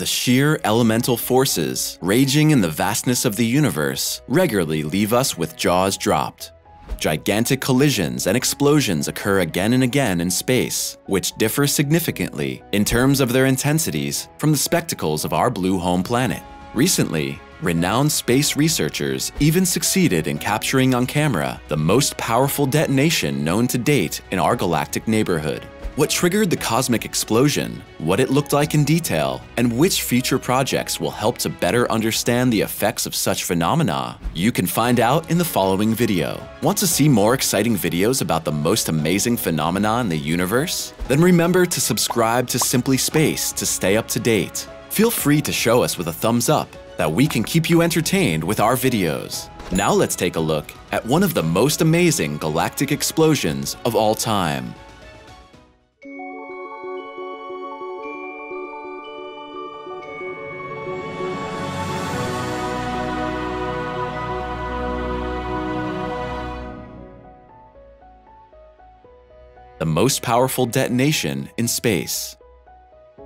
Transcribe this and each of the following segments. The sheer elemental forces raging in the vastness of the universe regularly leave us with jaws dropped. Gigantic collisions and explosions occur again and again in space, which differ significantly in terms of their intensities from the spectacles of our blue home planet. Recently, renowned space researchers even succeeded in capturing on camera the most powerful detonation known to date in our galactic neighborhood. What triggered the cosmic explosion, what it looked like in detail, and which future projects will help to better understand the effects of such phenomena, you can find out in the following video. Want to see more exciting videos about the most amazing phenomena in the universe? Then remember to subscribe to Simply Space to stay up to date. Feel free to show us with a thumbs up that we can keep you entertained with our videos. Now let's take a look at one of the most amazing galactic explosions of all time. The most powerful detonation in space.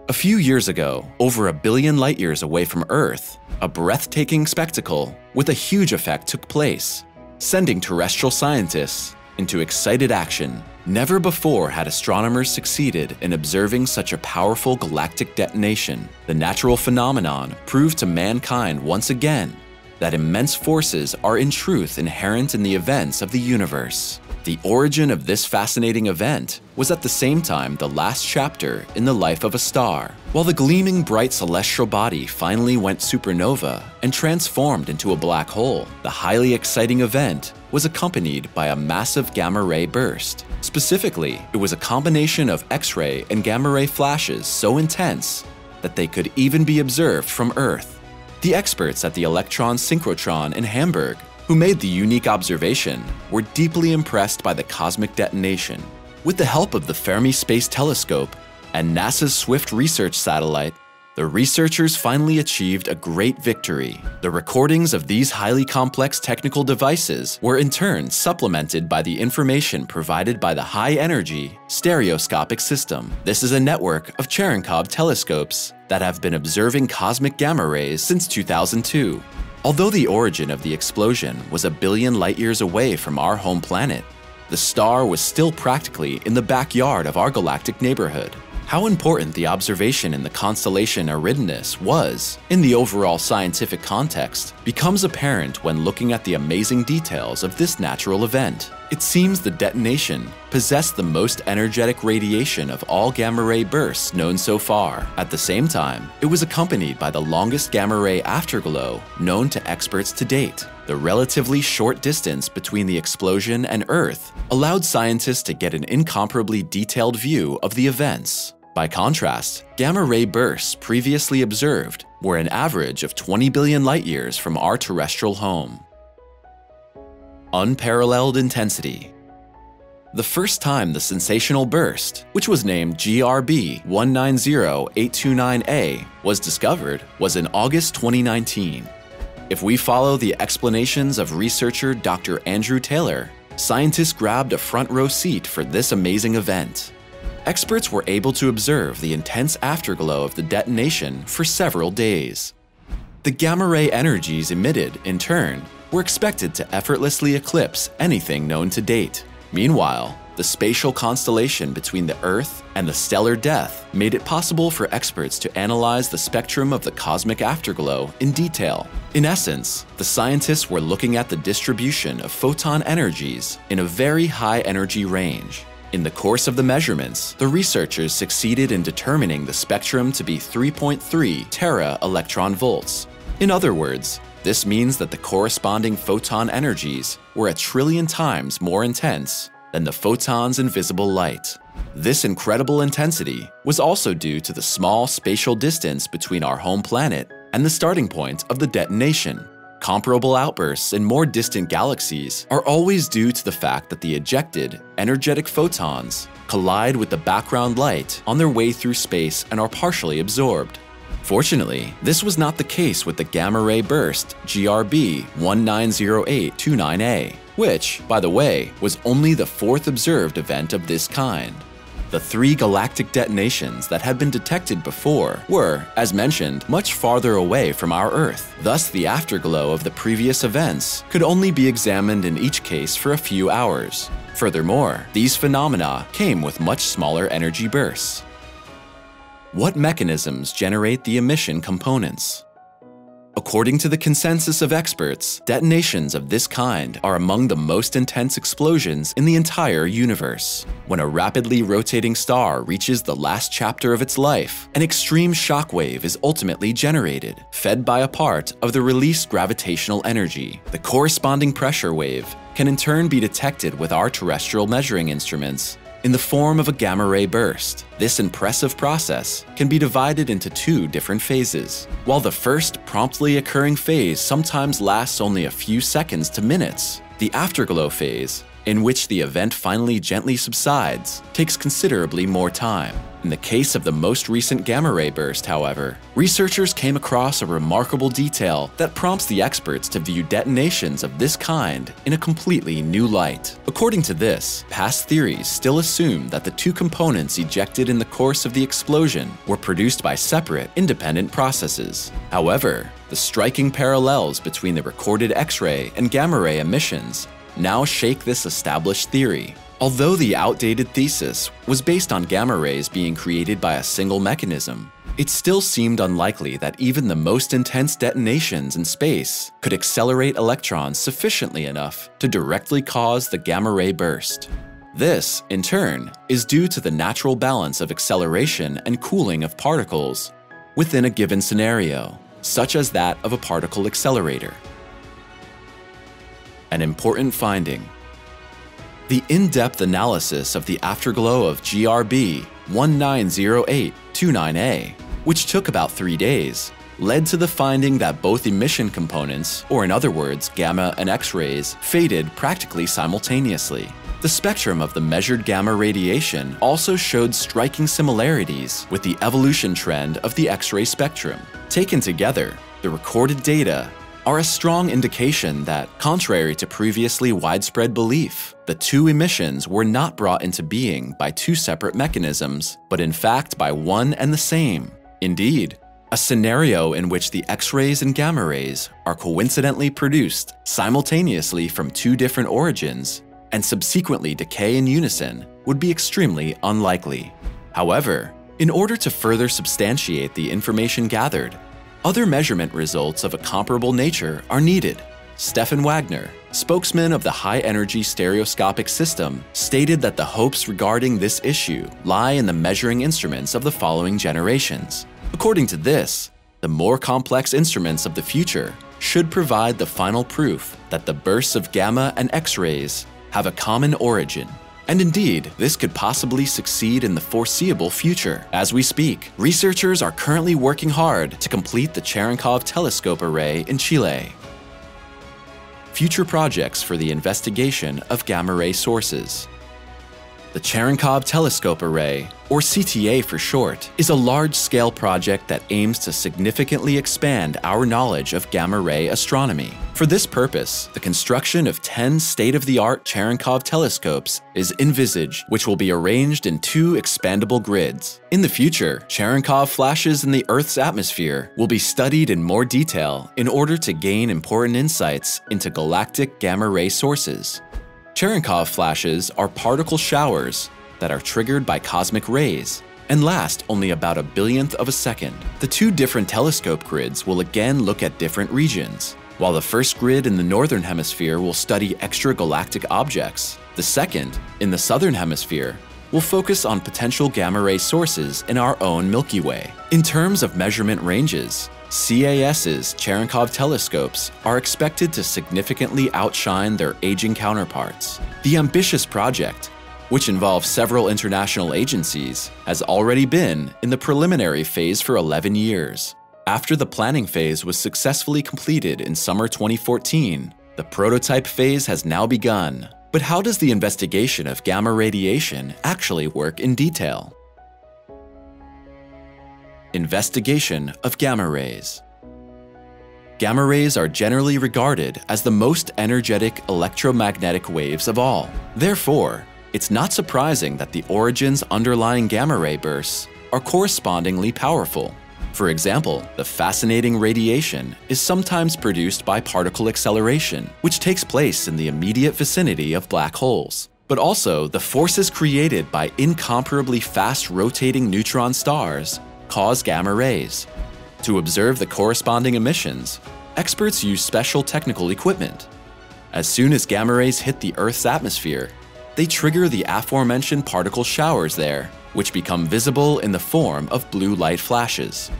A few years ago, over 1 billion light years away from Earth, a breathtaking spectacle with a huge effect took place, sending terrestrial scientists into excited action. Never before had astronomers succeeded in observing such a powerful galactic detonation. The natural phenomenon proved to mankind once again that immense forces are in truth inherent in the events of the universe. The origin of this fascinating event was at the same time the last chapter in the life of a star. While the gleaming bright celestial body finally went supernova and transformed into a black hole, the highly exciting event was accompanied by a massive gamma-ray burst. Specifically, it was a combination of X-ray and gamma-ray flashes so intense that they could even be observed from Earth. The experts at the Electron Synchrotron in Hamburg who made the unique observation, were deeply impressed by the cosmic detonation. With the help of the Fermi Space Telescope and NASA's Swift Research Satellite, the researchers finally achieved a great victory. The recordings of these highly complex technical devices were in turn supplemented by the information provided by the high-energy stereoscopic system. This is a network of Cherenkov telescopes that have been observing cosmic gamma rays since 2002. Although the origin of the explosion was 1 billion light years away from our home planet, the star was still practically in the backyard of our galactic neighborhood. How important the observation in the constellation Eridanus was, in the overall scientific context, becomes apparent when looking at the amazing details of this natural event. It seems the detonation possessed the most energetic radiation of all gamma-ray bursts known so far. At the same time, it was accompanied by the longest gamma-ray afterglow known to experts to date. The relatively short distance between the explosion and Earth allowed scientists to get an incomparably detailed view of the events. By contrast, gamma-ray bursts previously observed were an average of 20 billion light-years from our terrestrial home. Unparalleled intensity. The first time the sensational burst, which was named GRB 190829A, was discovered was in August 2019. If we follow the explanations of researcher Dr. Andrew Taylor, scientists grabbed a front row seat for this amazing event. Experts were able to observe the intense afterglow of the detonation for several days. The gamma-ray energies emitted, in turn, were expected to effortlessly eclipse anything known to date. Meanwhile, the spatial constellation between the Earth and the stellar death made it possible for experts to analyze the spectrum of the cosmic afterglow in detail. In essence, the scientists were looking at the distribution of photon energies in a very high energy range. In the course of the measurements, the researchers succeeded in determining the spectrum to be 3.3 tera electron volts. In other words, this means that the corresponding photon energies were 1 trillion times more intense than the photons in visible light. This incredible intensity was also due to the small spatial distance between our home planet and the starting point of the detonation. Comparable outbursts in more distant galaxies are always due to the fact that the ejected, energetic photons collide with the background light on their way through space and are partially absorbed. Fortunately, this was not the case with the gamma-ray burst GRB 190829A, which, by the way, was only the 4th observed event of this kind. The three galactic detonations that had been detected before were, as mentioned, much farther away from our Earth. Thus, the afterglow of the previous events could only be examined in each case for a few hours. Furthermore, these phenomena came with much smaller energy bursts. What mechanisms generate the emission components? According to the consensus of experts, detonations of this kind are among the most intense explosions in the entire universe. When a rapidly rotating star reaches the last chapter of its life, an extreme shockwave is ultimately generated, fed by a part of the released gravitational energy. The corresponding pressure wave can in turn be detected with our terrestrial measuring instruments in the form of a gamma-ray burst. This impressive process can be divided into two different phases. While the first promptly occurring phase sometimes lasts only a few seconds to minutes, the afterglow phase, in which the event finally gently subsides, takes considerably more time. In the case of the most recent gamma-ray burst, however, researchers came across a remarkable detail that prompts the experts to view detonations of this kind in a completely new light. According to this, past theories still assume that the two components ejected in the course of the explosion were produced by separate, independent processes. However, the striking parallels between the recorded X-ray and gamma-ray emissions now shake this established theory. Although the outdated thesis was based on gamma rays being created by a single mechanism, it still seemed unlikely that even the most intense detonations in space could accelerate electrons sufficiently enough to directly cause the gamma ray burst. This, in turn, is due to the natural balance of acceleration and cooling of particles within a given scenario, such as that of a particle accelerator. An important finding. The in-depth analysis of the afterglow of GRB 190829A, which took about 3 days, led to the finding that both emission components, or in other words, gamma and X-rays, faded practically simultaneously. The spectrum of the measured gamma radiation also showed striking similarities with the evolution trend of the X-ray spectrum. Taken together, the recorded data are a strong indication that, contrary to previously widespread belief, the two emissions were not brought into being by two separate mechanisms, but in fact by one and the same. Indeed, a scenario in which the X-rays and gamma rays are coincidentally produced simultaneously from two different origins and subsequently decay in unison would be extremely unlikely. However, in order to further substantiate the information gathered, other measurement results of a comparable nature are needed. Stefan Wagner, spokesman of the high-energy stereoscopic system, stated that the hopes regarding this issue lie in the measuring instruments of the following generations. According to this, the more complex instruments of the future should provide the final proof that the bursts of gamma and X-rays have a common origin. And indeed, this could possibly succeed in the foreseeable future. As we speak, researchers are currently working hard to complete the Cherenkov Telescope Array in Chile. Future projects for the investigation of gamma-ray sources. The Cherenkov Telescope Array, or CTA for short, is a large-scale project that aims to significantly expand our knowledge of gamma-ray astronomy. For this purpose, the construction of 10 state-of-the-art Cherenkov telescopes is envisaged, which will be arranged in two expandable grids. In the future, Cherenkov flashes in the Earth's atmosphere will be studied in more detail in order to gain important insights into galactic gamma-ray sources. Cherenkov flashes are particle showers that are triggered by cosmic rays and last only about a billionth of a second. The two different telescope grids will again look at different regions. While the first grid in the northern hemisphere will study extragalactic objects, the second, in the southern hemisphere, will focus on potential gamma-ray sources in our own Milky Way. In terms of measurement ranges, CAS's Cherenkov telescopes are expected to significantly outshine their aging counterparts. The ambitious project, which involves several international agencies, has already been in the preliminary phase for 11 years. After the planning phase was successfully completed in summer 2014, the prototype phase has now begun. But how does the investigation of gamma radiation actually work in detail? Investigation of gamma rays. Gamma rays are generally regarded as the most energetic electromagnetic waves of all. Therefore, It's not surprising that the origins underlying gamma ray bursts are correspondingly powerful. For example, the fascinating radiation is sometimes produced by particle acceleration, which takes place in the immediate vicinity of black holes, but also the forces created by incomparably fast rotating neutron stars cause gamma rays. To observe the corresponding emissions, experts use special technical equipment. As soon as gamma rays hit the Earth's atmosphere, they trigger the aforementioned particle showers there, which become visible in the form of blue light flashes.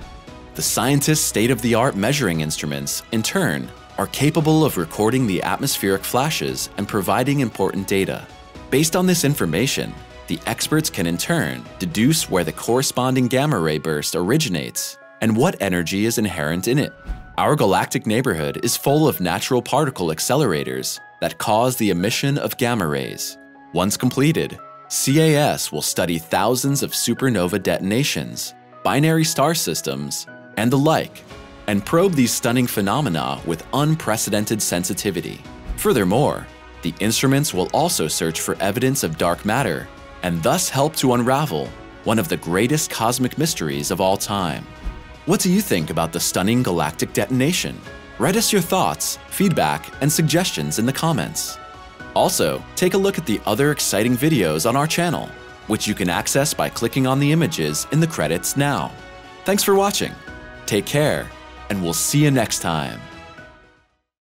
The scientists' state-of-the-art measuring instruments, in turn, are capable of recording the atmospheric flashes and providing important data. Based on this information, the experts can in turn deduce where the corresponding gamma ray burst originates and what energy is inherent in it. Our galactic neighborhood is full of natural particle accelerators that cause the emission of gamma rays. Once completed, CAS will study thousands of supernova detonations, binary star systems, and the like, and probe these stunning phenomena with unprecedented sensitivity. Furthermore, the instruments will also search for evidence of dark matter and thus help to unravel one of the greatest cosmic mysteries of all time. What do you think about the stunning galactic detonation? Write us your thoughts, feedback, and suggestions in the comments. Also, take a look at the other exciting videos on our channel, which you can access by clicking on the images in the credits now. Thanks for watching, take care, and we'll see you next time.